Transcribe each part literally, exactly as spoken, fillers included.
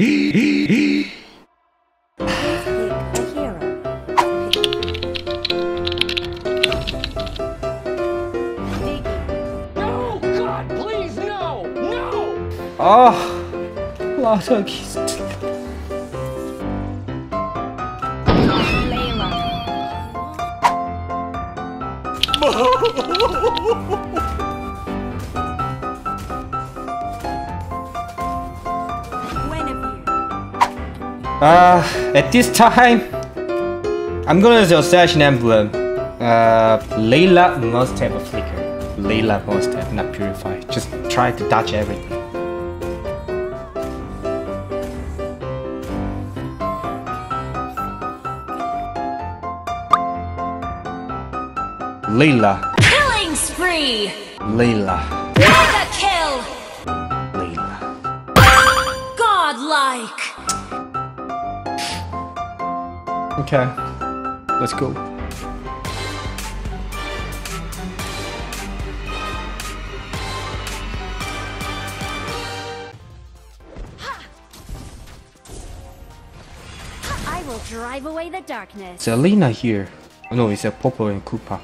Let's pick a hero. Dig. No! God, please, no! No! Oh, lot of keys. Layla. Uh, at this time, I'm gonna just search an emblem. Uh, Layla must have a flicker. Layla must have not purified. Just try to touch everything. Layla. Killing spree! Layla. Mega kill! Layla. Godlike! Okay, let's go. I will drive away the darkness. Selena here. Oh, no, it's a Popol and Kupa.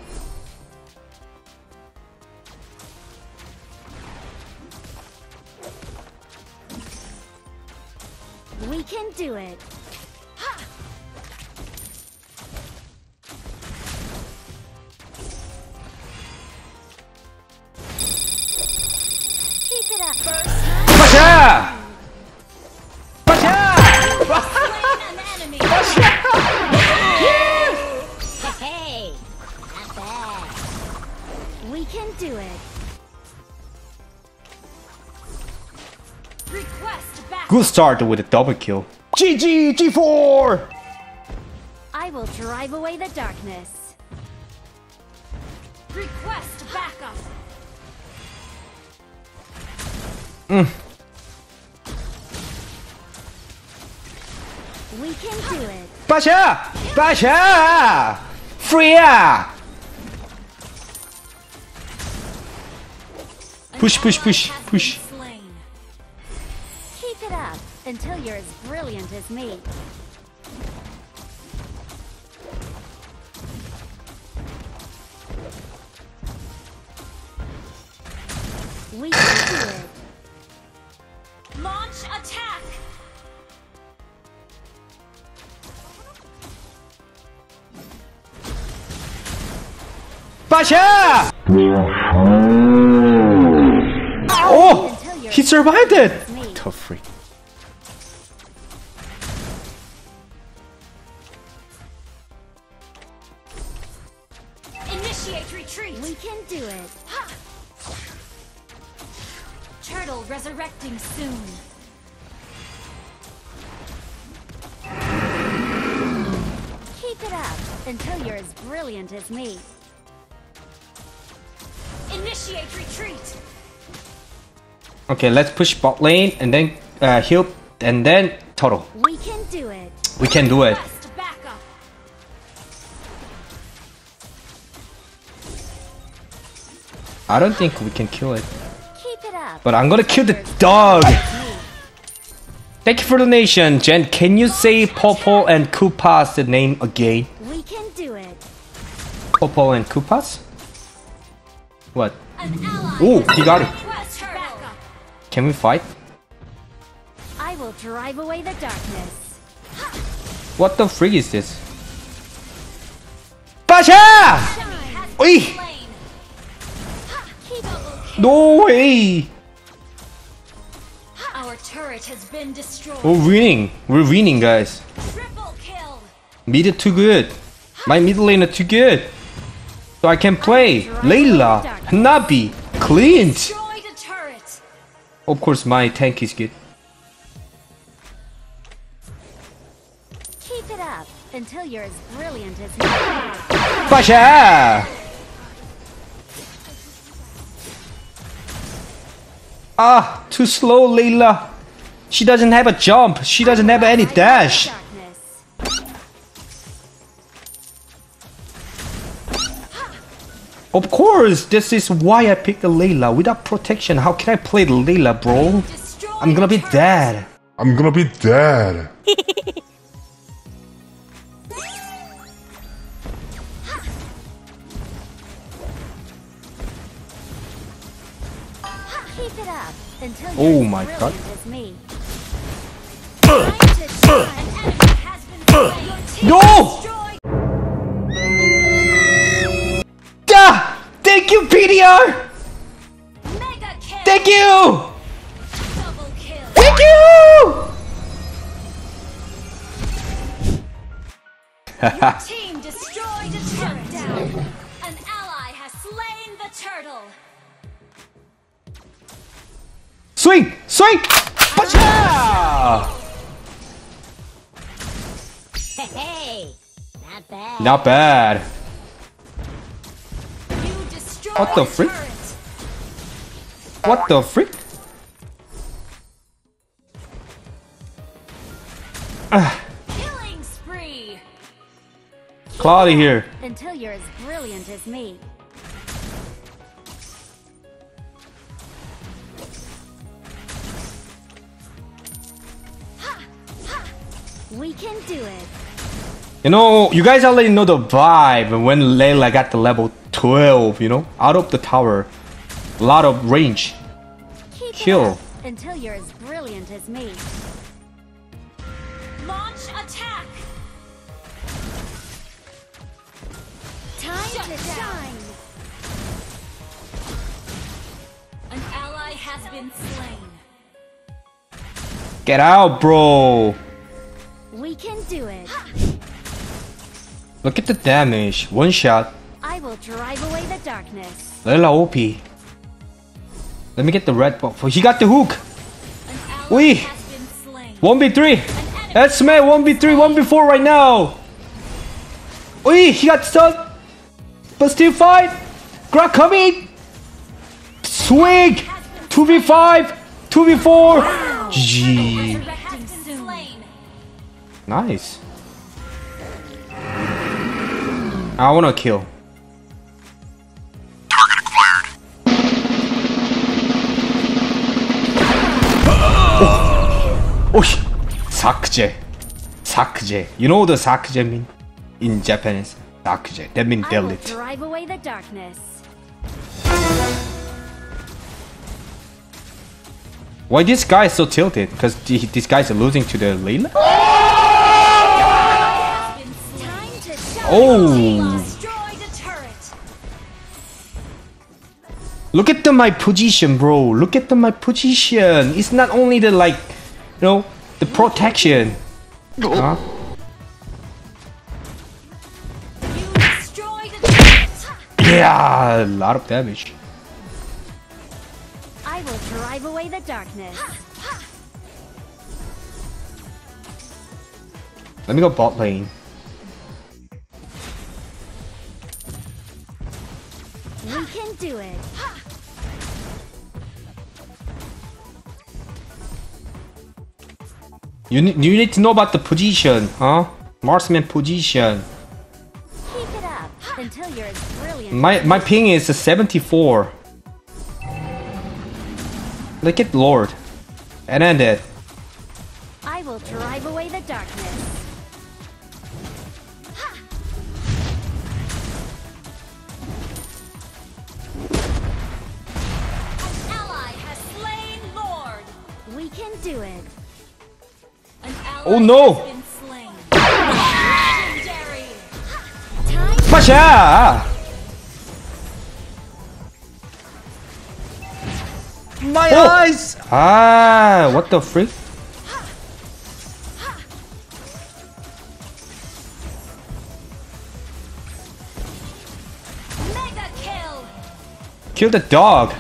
We can do it. Pasha! Pasha! Pasha! Yes! Hey, not bad. We can do it. Request back. Good start with a double kill. G G, G four! I will drive away the darkness. Request backup. Mm. We can do it. Basha! Basha! Freya! Push, push, push, push. Keep it up until you're as brilliant as me. We can do it. Launch attack! Basha! Oh! He survived it! Tough freak. Initiate retreat! We can do it. Ha! Turtle resurrecting soon. Keep it up until you're as brilliant as me. Initiate retreat. Okay, let's push bot lane and then uh, heal and then turtle. We can do it. We can do it. I don't think we can kill it. But I'm gonna kill the dog! Thank you for the donation, Jen. Can you say Popol and Kupa's the name again? We can do it. Popol and Kupa's? What? Oh, he got it. Can we fight? I will drive away the darkness. What the frig is this? Basha! Oi! No way! Our turret has been destroyed. We're winning. We're winning, guys. Triple kill. Mid is too good. My mid lane is too good. So I can play Layla, Hanabi, Clint. Of course, my tank is good. Keep it up until you're as brilliant as me. Basha! Ah, too slow, Layla. She doesn't have a jump. She doesn't have any dash. Of course, this is why I picked Layla. Without protection, how can I play Layla, bro? I'm gonna be dead. I'm gonna be dead. Keep it up until oh my god. No! Thank you, P D R! Mega kill. Thank you! Double kill. Thank you! Your team destroyed a turret down. An ally has slain the turtle. Swing! Swing! Pacha! Hey! Not bad. Not bad. What the frick? What the frick? Killing spree. Cloudy here. Until you're as brilliant as me. We can do it. You know, you guys already know the vibe when Layla got the level twelve, you know, out of the tower, a lot of range. Keep kill until you're as brilliant as me. Launch attack. Time Shut to down. Shine. An ally has been slain. Get out, bro. We can do it. Look at the damage. One shot. I will drive away the darkness. Layla O P. Let me get the red buff. He got the hook. We one v three. That's me. one v three, one v four right now. We he got stunned. But still fight. Grab coming. Swing. two v five, two v four. Wow. G. Nice. I wanna kill. Oh, Sakje. Sakje. You know what the Sakje mean? In Japanese, Sakje. That means delete. Drive away the darkness. Why this guy is so tilted? Because this guy is losing to the Layla? Oh! Look at the my position, bro. Look at the my position. It's not only the like... No, the protection. Huh? Yeah, a lot of damage. I will drive away the darkness. Let me go bot lane. We can do it. You need, you need to know about the position, huh? Marksman position. Keep it up until you're as brilliant. My my ping is a seventy-four. Look at Lord, and end it. I will drive away the darkness. Ha! An ally has slain Lord. We can do it. Oh no! Pacha! My oh. eyes! Ah, what the freak? Mega kill! Kill the dog!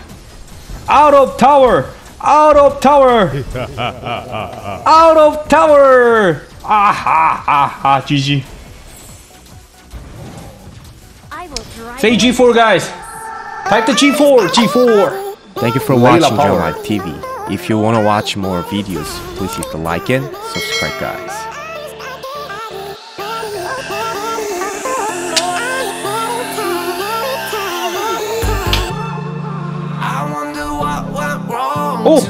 Out of tower! Out of tower! Out of tower! Ah ha ha ha! G G. Say G four, guys. Type the G four. G four. Thank you for watching DRAWLIFE T V. If you want to watch more videos, please hit the like and subscribe, guys. I wonder what went wrong. Oh,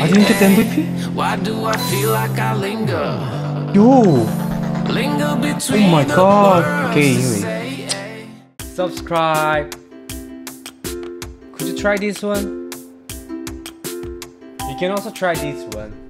I didn't get the M V P. Why do I feel like I linger? Yo. Linger between. Oh my god. Okay, anyway. Subscribe. Could you try this one? You can also try this one.